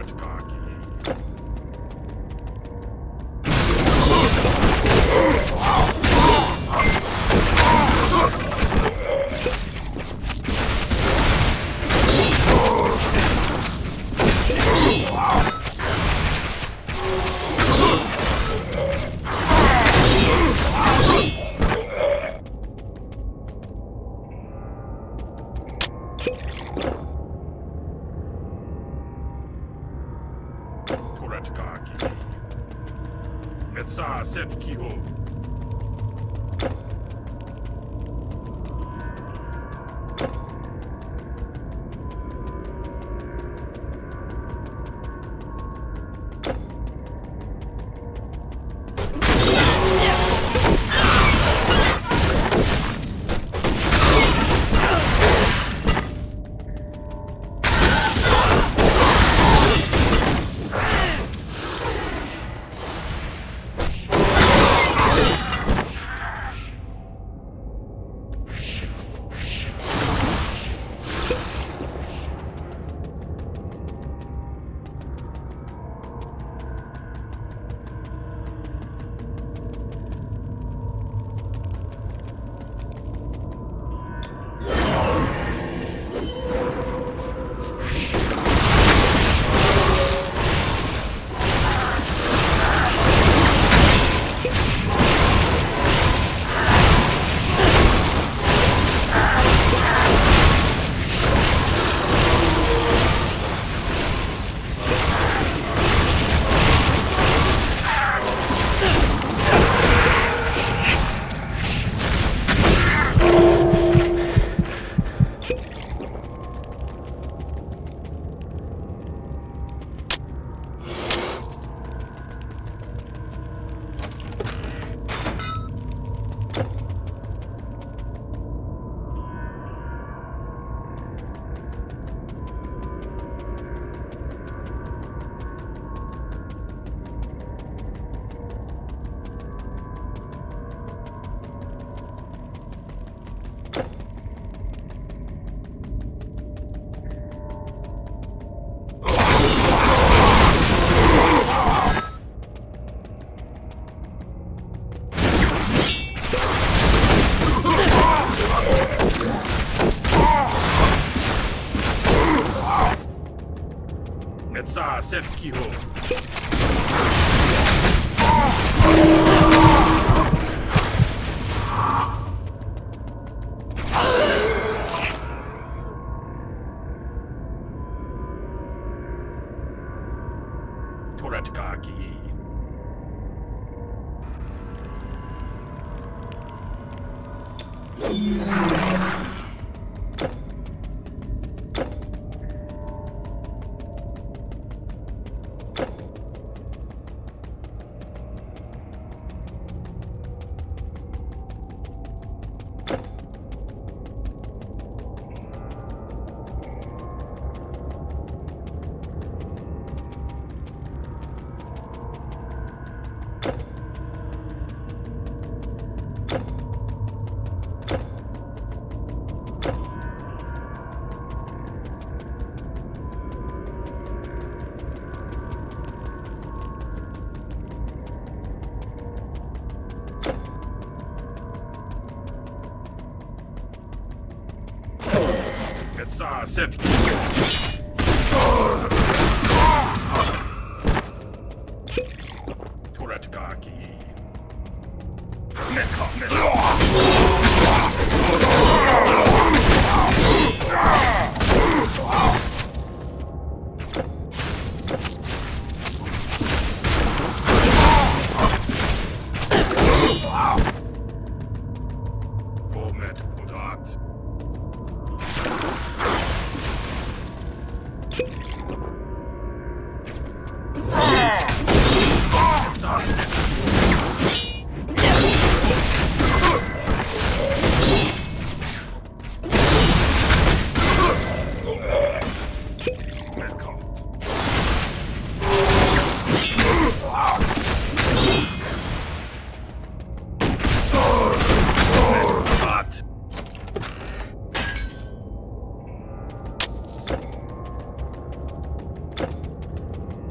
stretch cocky.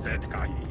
Zetkaj.